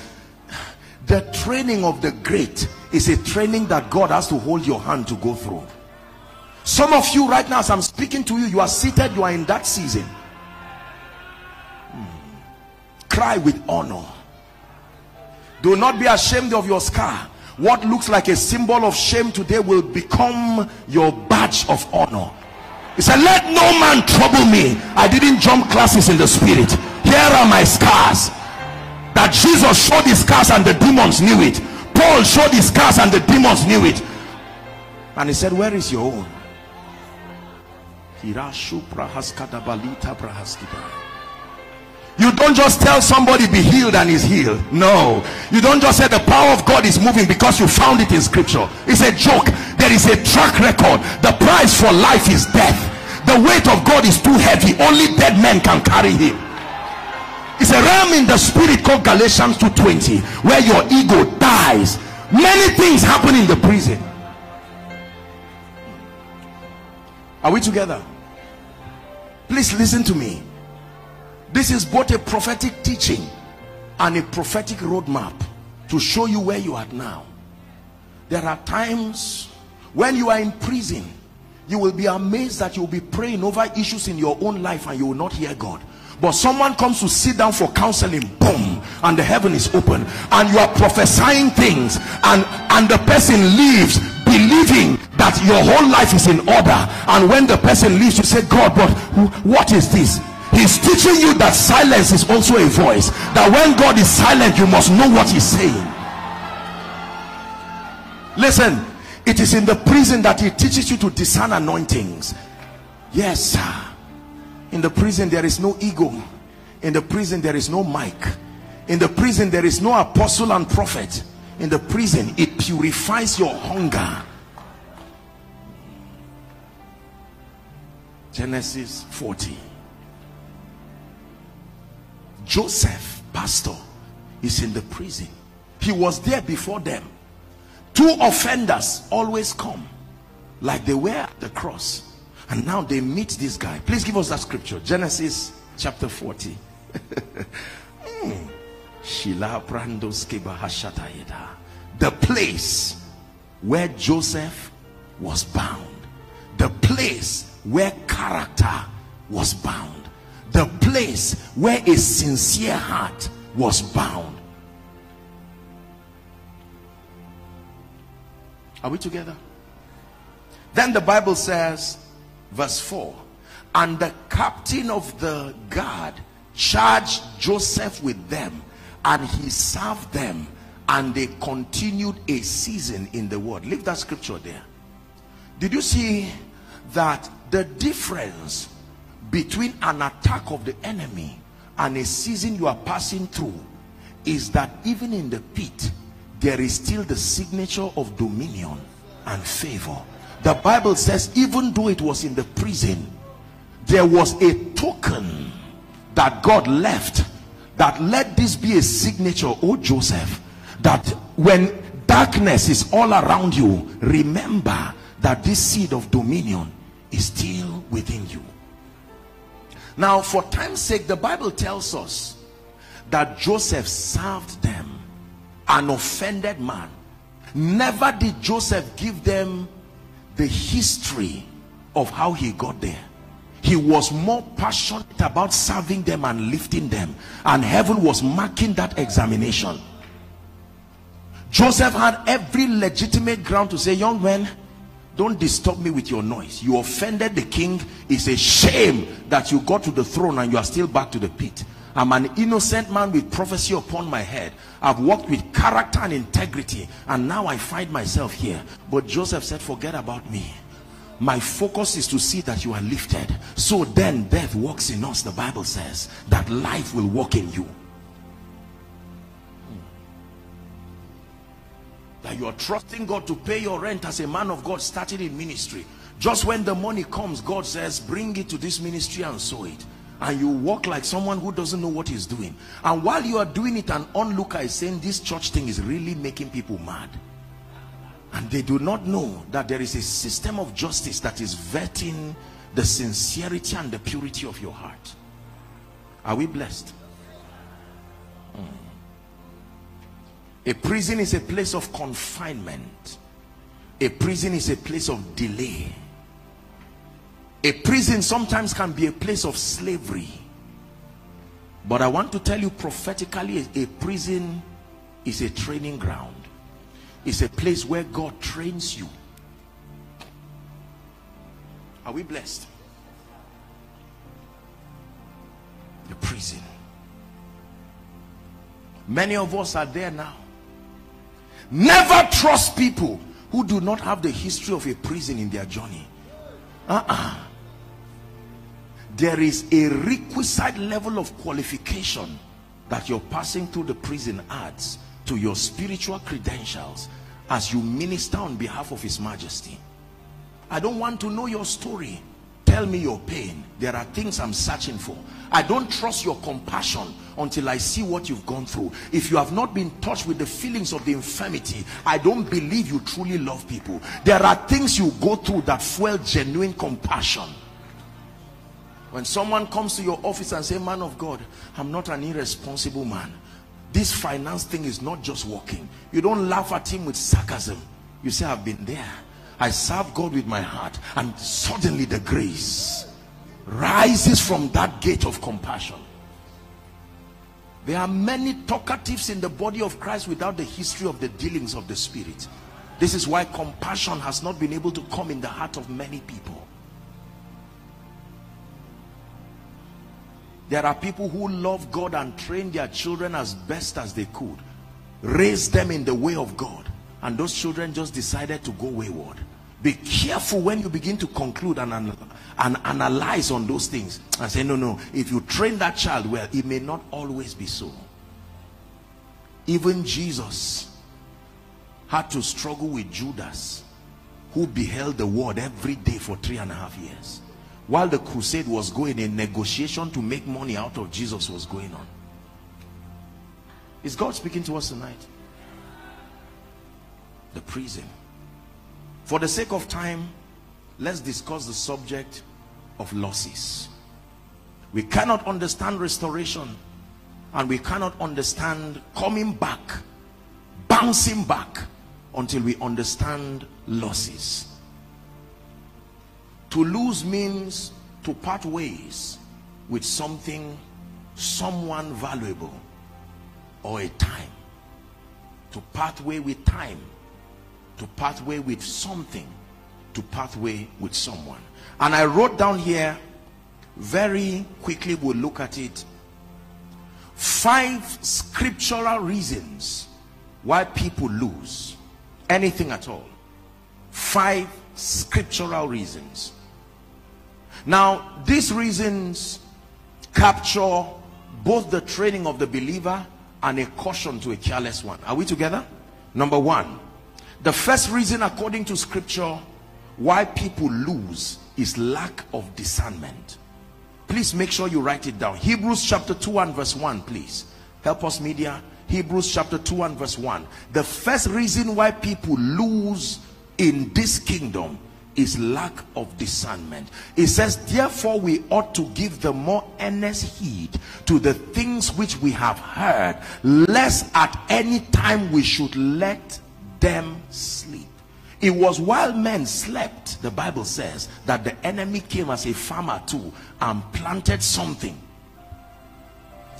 the training of the great is a training that God has to hold your hand to go through. Some of you right now, as I'm speaking to you, you are seated, you are in that season. Hmm. Cry with honor. Do not be ashamed of your scar. What looks like a symbol of shame today will become your badge of honor. He said, let no man trouble me. I didn't jump classes in the spirit. Here are my scars. That Jesus showed his scars and the demons knew it. Paul showed his scars and the demons knew it. And he said, where is your own? You don't just tell somebody be healed and is healed. No, you don't just say the power of God is moving because you found it in scripture. It's a joke. There is a track record. The price for life is death. The weight of God is too heavy. Only dead men can carry him. It's a realm in the spirit called Galatians two twenty where your ego dies. Many things happen in the prison. Are we together? Please listen to me. This is both a prophetic teaching and a prophetic roadmap to show you where you are now. There are times when you are in prison, you will be amazed that you will be praying over issues in your own life and you will not hear God. But someone comes to sit down for counseling, boom, and the heaven is open and you are prophesying things, and and the person leaves believing that your whole life is in order. And when the person leaves, you say, God, but what is this? He's teaching you that silence is also a voice. That when God is silent, you must know what he's saying. Listen, it is in the prison that he teaches you to discern anointings. Yes, sir. In the prison, there is no ego. In the prison, there is no mic. In the prison, there is no apostle and prophet. In the prison, it purifies your hunger. Genesis forty. Joseph, pastor, is in the prison. He was there before them. Two offenders always come, like they were at the cross, and now they meet this guy. Please give us that scripture. Genesis chapter forty. mm. The place where Joseph was bound, the place where character was bound, the place where a sincere heart was bound. Are we together? Then the Bible says, verse four, and the captain of the guard charged Joseph with them, and he served them, and they continued a season in the word. Leave that scripture there. Did you see that the difference between an attack of the enemy and a season you are passing through is that even in the pit there is still the signature of dominion and favor? The Bible says even though it was in the prison, there was a token that God left that let this be a signature, oh Joseph, that when darkness is all around you, remember that this seed of dominion is still within you. Now, for time's sake, the Bible tells us that Joseph served them, an offended man. Never did Joseph give them the history of how he got there. He was more passionate about serving them and lifting them, and heaven was marking that examination. Joseph had every legitimate ground to say, young men, don't disturb me with your noise. You offended the king. It's a shame that you got to the throne and you are still back to the pit. I'm an innocent man with prophecy upon my head. I've walked with character and integrity, and now I find myself here. But Joseph said, forget about me. My focus is to see that you are lifted. So then death walks in us. The Bible says that life will walk in you. That you are trusting God to pay your rent as a man of God starting in ministry. Just when the money comes, God says, bring it to this ministry and sow it. And you walk like someone who doesn't know what he's doing. And while you are doing it, an onlooker is saying, this church thing is really making people mad. And they do not know that there is a system of justice that is vetting the sincerity and the purity of your heart. Are we blessed? Mm. A prison is a place of confinement. A prison is a place of delay. A prison sometimes can be a place of slavery. But I want to tell you prophetically, a prison is a training ground. It's a place where God trains you. Are we blessed? The prison. Many of us are there now. Never trust people who do not have the history of a prison in their journey. Uh-uh. there is a requisite level of qualification that you're passing through the prison adds to your spiritual credentials as you minister on behalf of His Majesty. I don't want to know your story. Tell me your pain. There are things I'm searching for. I don't trust your compassion until I see what you've gone through. If you have not been touched with the feelings of the infirmity, I don't believe you truly love people. There are things you go through that fuel genuine compassion. When someone comes to your office and says, man of God, I'm not an irresponsible man. This finance thing is not just working. You don't laugh at him with sarcasm. You say, I've been there. I serve God with my heart, and suddenly the grace rises from that gate of compassion. There are many talkatives in the body of Christ without the history of the dealings of the Spirit. This is why compassion has not been able to come in the heart of many people. There are people who love God and train their children as best as they could, raise them in the way of God, and those children just decided to go wayward. Be careful when you begin to conclude and, and, and analyze on those things and say, no, no, if you train that child well, it may not always be so. Even Jesus had to struggle with Judas, who beheld the word every day for three and a half years. While the crusade was going, a negotiation to make money out of Jesus was going on. Is God speaking to us tonight? The prison. For the sake of time, let's discuss the subject of losses. We cannot understand restoration, and we cannot understand coming back, bouncing back, until we understand losses. To lose means to part ways with something, someone valuable, or a time. To part way with time, to part way with something, to part way with someone. And I wrote down here, very quickly we'll look at it, five scriptural reasons why people lose anything at all. Five scriptural reasons. Now, these reasons capture both the training of the believer and a caution to a careless one. Are we together? Number one, the first reason according to scripture why people lose is lack of discernment. Please make sure you write it down. Hebrews chapter two and verse one, please. Help us, media. Hebrews chapter two and verse one. The first reason why people lose in this kingdom is lack of discernment. It says, therefore we ought to give the more earnest heed to the things which we have heard, lest at any time we should let them sleep. It was while men slept, the Bible says, that the enemy came as a farmer too and planted something.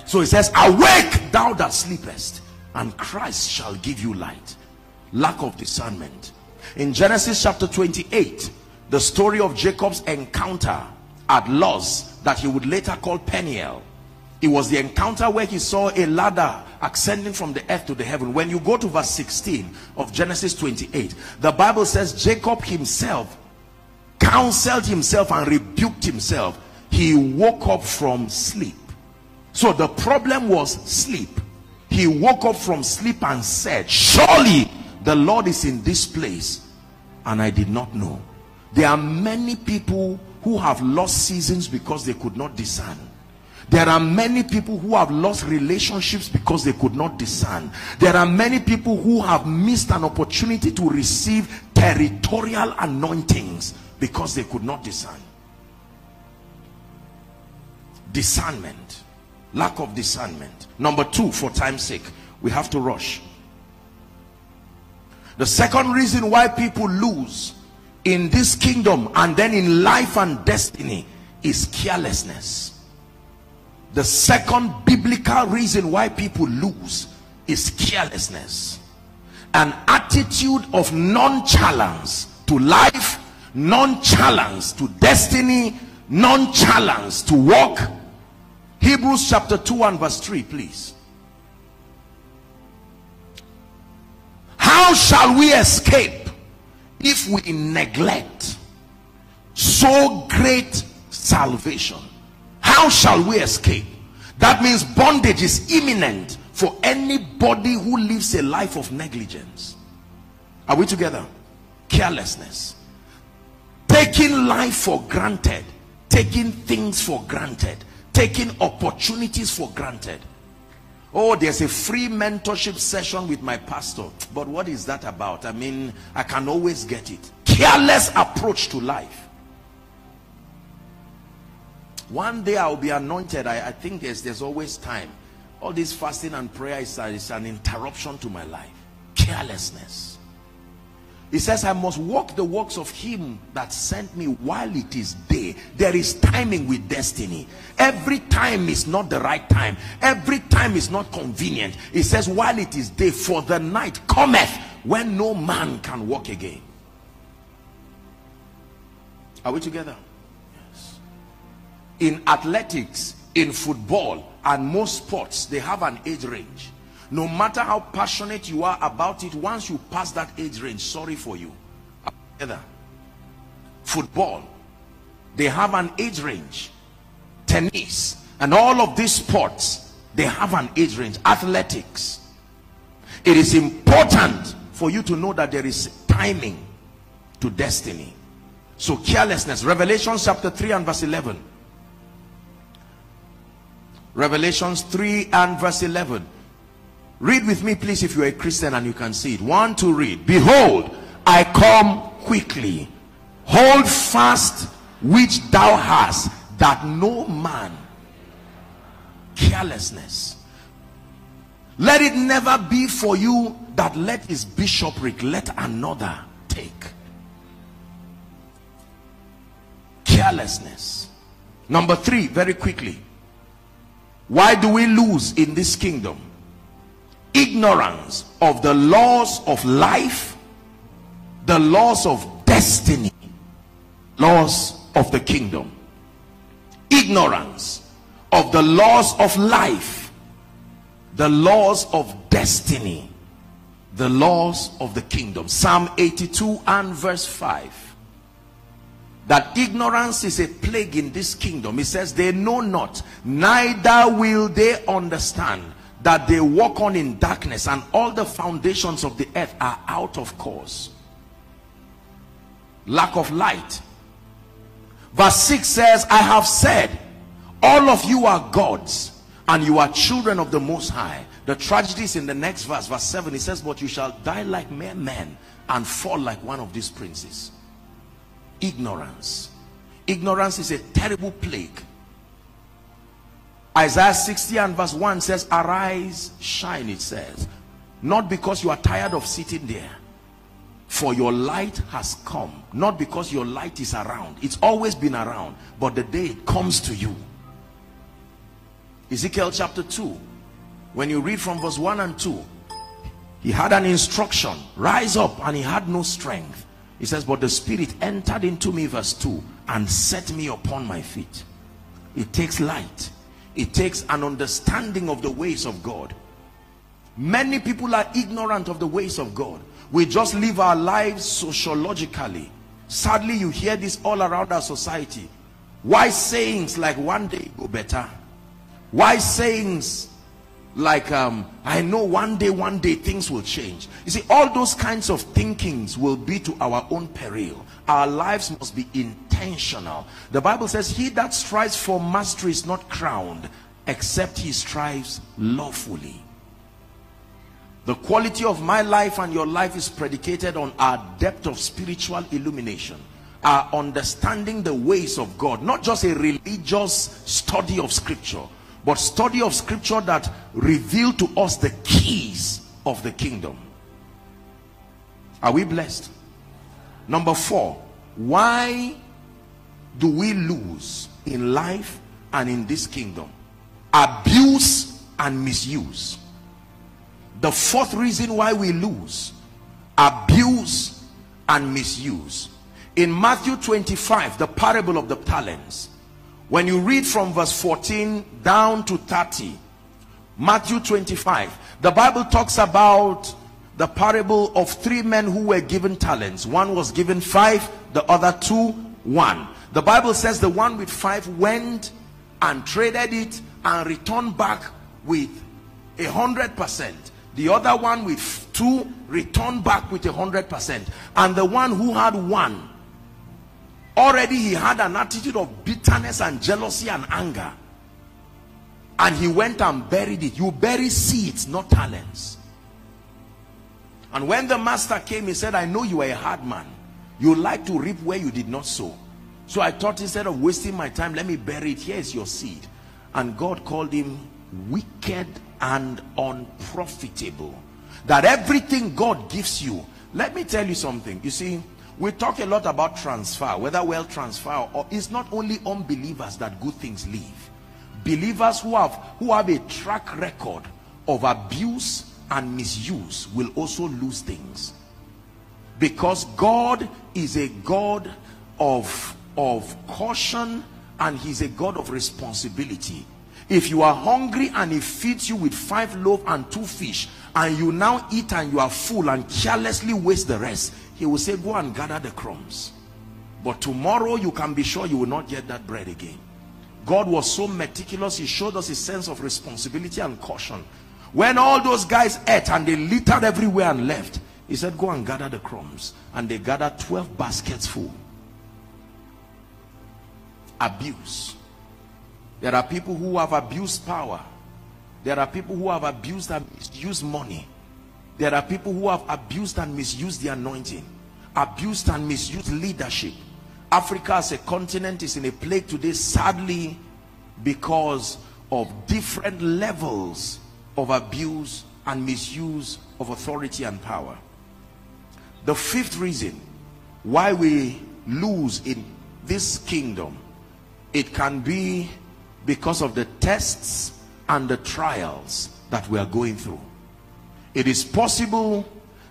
So it says, awake thou that sleepest, and Christ shall give you light. Lack of discernment. In Genesis chapter twenty-eight, the story of Jacob's encounter at Luz that he would later call Peniel. It was the encounter where he saw a ladder ascending from the earth to the heaven. When you go to verse sixteen of Genesis twenty-eight, the Bible says Jacob himself counseled himself and rebuked himself. He woke up from sleep. So the problem was sleep. He woke up from sleep and said, surely the Lord is in this place, and I did not know. There are many people who have lost seasons because they could not discern. There are many people who have lost relationships because they could not discern. There are many people who have missed an opportunity to receive territorial anointings because they could not discern. Discernment. Lack of discernment. Number two, for time's sake, we have to rush. The second reason why people lose in this kingdom and then in life and destiny is carelessness. The second biblical reason why people lose is carelessness. An attitude of nonchalance to life, nonchalance to destiny, nonchalance to work. Hebrews chapter two and verse three, please. How shall we escape if we neglect so great salvation? how shall we escape? That means bondage is imminent for anybody who lives a life of negligence. Are we together? Carelessness, taking life for granted, taking things for granted, taking opportunities for granted. Oh, there's a free mentorship session with my pastor, but what is that about? I mean, I can always get it. Careless approach to life. One day I'll be anointed. I, I think there's there's always time. All this fasting and prayer is, is an interruption to my life. Carelessness. He says, I must walk the works of him that sent me while it is day. There is timing with destiny. Every time is not the right time. Every time is not convenient. He says, while it is day, for the night cometh when no man can walk again. Are we together? Yes. In athletics, in football, and most sports, they have an age range. No matter how passionate you are about it, once you pass that age range, sorry for you. Football, they have an age range. Tennis, and all of these sports, they have an age range. Athletics. It is important for you to know that there is timing to destiny. So carelessness. Revelations chapter three and verse eleven. Revelations three and verse eleven. Read with me, please, if you are a Christian and you can see it. One, two, read. Behold, I come quickly. Hold fast which thou hast, that no man. Carelessness. Let it never be for you that let his bishopric let another take. Carelessness. Number three, very quickly. Why do we lose in this kingdom? Ignorance of the laws of life, the laws of destiny, laws of the kingdom. Ignorance of the laws of life, the laws of destiny, the laws of the kingdom. Psalm eighty-two and verse five. That ignorance is a plague in this kingdom. It says they know not, neither will they understand, that they walk on in darkness, and all the foundations of the earth are out of course. Lack of light. Verse six says, I have said, all of you are gods, and you are children of the Most High. The tragedy is in the next verse, verse seven. It says, but you shall die like mere men, and fall like one of these princes. Ignorance. Ignorance is a terrible plague. Isaiah sixty and verse one says, arise, shine, it says, not because you are tired of sitting there, for your light has come. Not because your light is around. It's always been around, but the day it comes to you. Ezekiel chapter two, when you read from verse one and two, he had an instruction, rise up, and he had no strength. He says, but the Spirit entered into me, verse two, and set me upon my feet. It takes light. It takes an understanding of the ways of God. Many people are ignorant of the ways of God. We just live our lives sociologically. Sadly, you hear this all around our society. Why sayings like one day go better? Why sayings like um, I know one day, one day things will change? You see, all those kinds of thinkings will be to our own peril. Our lives must be intentional. The Bible says, he that strives for mastery is not crowned, except he strives lawfully. The quality of my life and your life is predicated on our depth of spiritual illumination, our understanding the ways of God, not just a religious study of scripture, but study of scripture that reveal to us the keys of the kingdom. Are we blessed? Number four, why do we lose in life and in this kingdom? Abuse and misuse. The fourth reason why we lose, abuse and misuse. In Matthew twenty-five, the parable of the talents, when you read from verse fourteen down to thirty, Matthew twenty-five, the Bible talks about the parable of three men who were given talents. One was given five, the other two, one. The Bible says the one with five went and traded it and returned back with a hundred percent. The other one with two returned back with a hundred percent, and the one who had one, already he had an attitude of bitterness and jealousy and anger, and he went and buried it. You bury seeds, not talents. And when the master came, he said, I know you are a hard man. You like to reap where you did not sow. So I thought, instead of wasting my time, let me bury it. Here is your seed. And God called him wicked and unprofitable. That everything God gives you, let me tell you something. You see, we talk a lot about transfer, whether wealth transfer or it's not only unbelievers that good things leave. Believers who have who have a track record of abuse and misuse will also lose things, because God is a God of of caution, and he's a God of responsibility. If you are hungry and he feeds you with five loaves and two fish, and you now eat and you are full and carelessly waste the rest, he will say, go and gather the crumbs. But tomorrow you can be sure you will not get that bread again. God was so meticulous. He showed us a sense of responsibility and caution. When all those guys ate and they littered everywhere and left, he said, go and gather the crumbs. And they gathered twelve baskets full. Abuse. There are people who have abused power. There are people who have abused and misused money. There are people who have abused and misused the anointing, abused and misused leadership. Africa as a continent is in a plague today, sadly, because of different levels of abuse and misuse of authority and power. The fifth reason why we lose in this kingdom, it can be because of the tests and the trials that we are going through. It is possible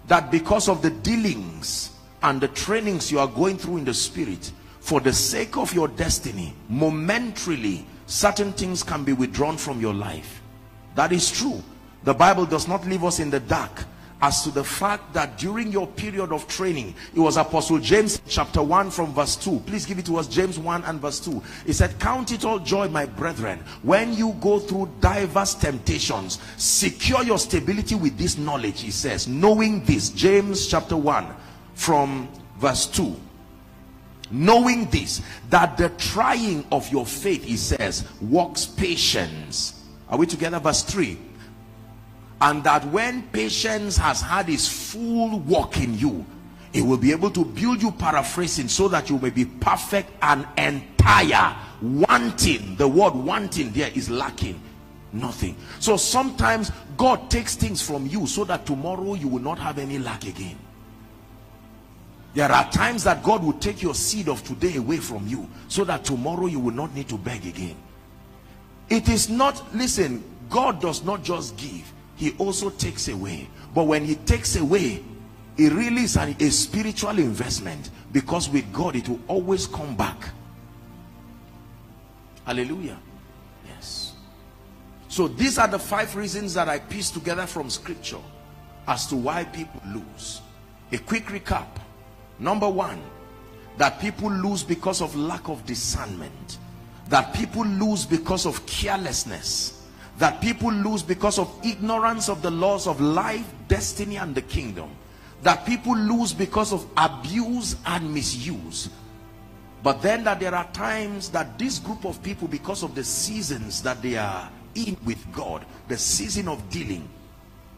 that because of the dealings and the trainings you are going through in the spirit, for the sake of your destiny, momentarily, certain things can be withdrawn from your life. That is true. The Bible does not leave us in the dark as to the fact that during your period of training, it was Apostle James chapter one from verse two. Please give it to us, James one and verse two. He said, count it all joy, my brethren, when you go through diverse temptations. Secure your stability with this knowledge, he says, knowing this. James chapter one from verse two. Knowing this, that the trying of your faith, he says, works patience. Are we together? Verse three. And that when patience has had its full work in you, it will be able to build you, paraphrasing, so that you may be perfect and entire, wanting. The word wanting there is lacking nothing. So sometimes God takes things from you so that tomorrow you will not have any lack again. There are times that God will take your seed of today away from you so that tomorrow you will not need to beg again. It is not, listen, God does not just give. He also takes away. But when he takes away, it really is an, a spiritual investment, because with God it will always come back. Hallelujah. Yes. So these are the five reasons that I pieced together from scripture as to why people lose. A quick recap. Number one, that people lose because of lack of discernment. That people lose because of carelessness. That people lose because of ignorance of the laws of life, destiny, and the kingdom. That people lose because of abuse and misuse. But then that there are times that this group of people, because of the seasons that they are in with God, the season of dealing,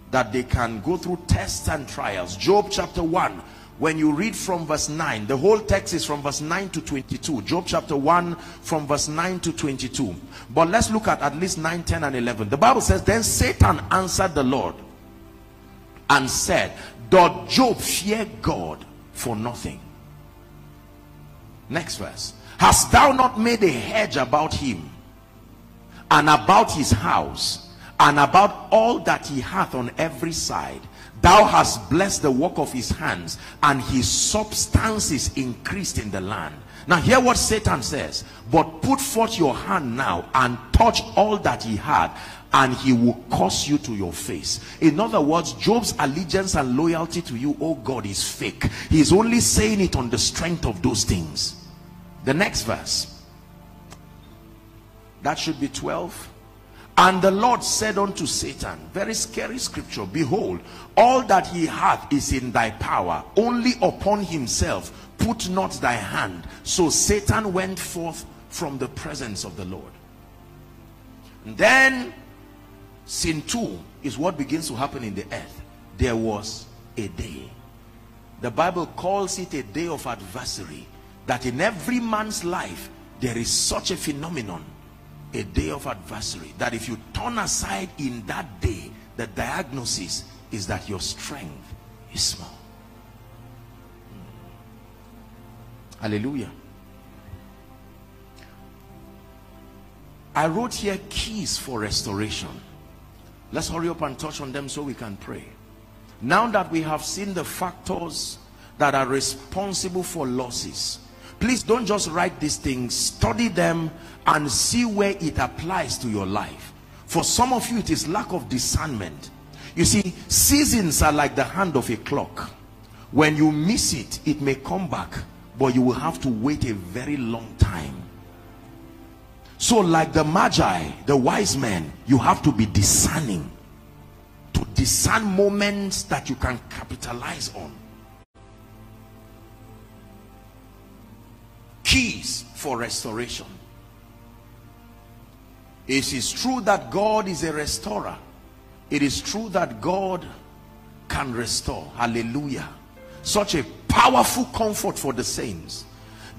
that they can go through tests and trials. Job chapter one, when you read from verse nine, the whole text is from verse nine to twenty-two. Job chapter one from verse nine to twenty-two. But let's look at at least nine, ten, and eleven. The Bible says, then Satan answered the Lord and said, doth Job fear God for nothing? Next verse. Hast thou not made a hedge about him, and about his house, and about all that he hath on every side? Thou hast blessed the work of his hands, and his substance is increased in the land. Now hear what Satan says. But put forth your hand now and touch all that he had, and he will curse you to your face. In other words, Job's allegiance and loyalty to you, oh God, is fake. He is only saying it on the strength of those things. The next verse. That should be twelve. And the Lord said unto Satan, very scary scripture, behold, all that he hath is in thy power, only upon himself put not thy hand. So Satan went forth from the presence of the Lord. And then sin two is what begins to happen in the earth. There was a day. The Bible calls it a day of adversary, that in every man's life there is such a phenomenon, a day of adversary, that if you turn aside in that day, the diagnosis is that your strength is small. Hallelujah. I wrote here keys for restoration. Let's hurry up and touch on them so we can pray. Now that we have seen the factors that are responsible for losses, please don't just write these things, study them and see where it applies to your life. For some of you, it is lack of discernment. You see, seasons are like the hand of a clock. When you miss it, it may come back, but you will have to wait a very long time. So like the magi, the wise men, you have to be discerning, to discern moments that you can capitalize on. Keys for restoration. It is true that God is a restorer. It is true that God can restore. Hallelujah. Such a powerful comfort for the saints,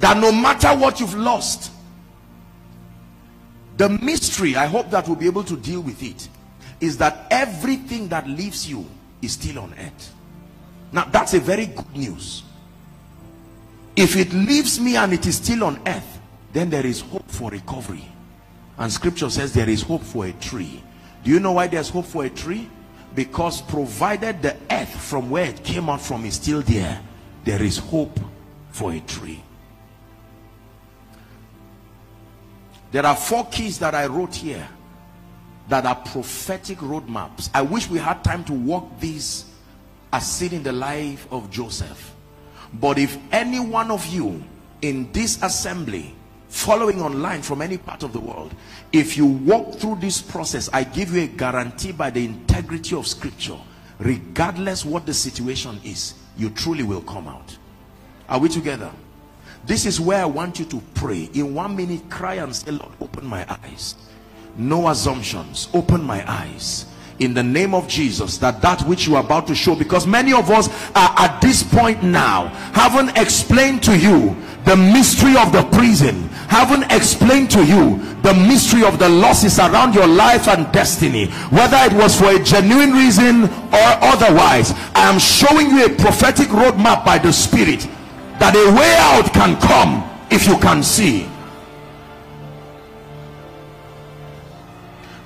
that no matter what you've lost, the mystery, I hope that we'll be able to deal with it, is that everything that leaves you is still on earth. Now, that's a very good news. If it leaves me and it is still on earth, then there is hope for recovery. And scripture says there is hope for a tree. Do you know why there's hope for a tree? Because provided the earth from where it came out from is still there, there is hope for a tree. There are four keys that I wrote here that are prophetic roadmaps. I wish we had time to walk these as seen in the life of Joseph. But if any one of you in this assembly, following online from any part of the world, if you walk through this process, I give you a guarantee by the integrity of scripture, regardless what the situation is, you truly will come out. Are we together? This is where I want you to pray. In one minute, cry and say, Lord, open my eyes. No assumptions. Open my eyes. In the name of Jesus, that that which you are about to show, because many of us are at this point now, haven't explained to you the mystery of the prison, haven't explained to you the mystery of the losses around your life and destiny, whether it was for a genuine reason or otherwise. I am showing you a prophetic roadmap by the Spirit, that a way out can come if you can see.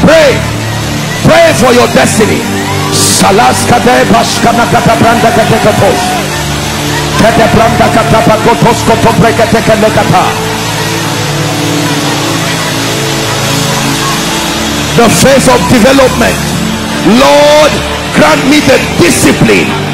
pray, pray for your destiny. The phase of development. Lord, grant me the discipline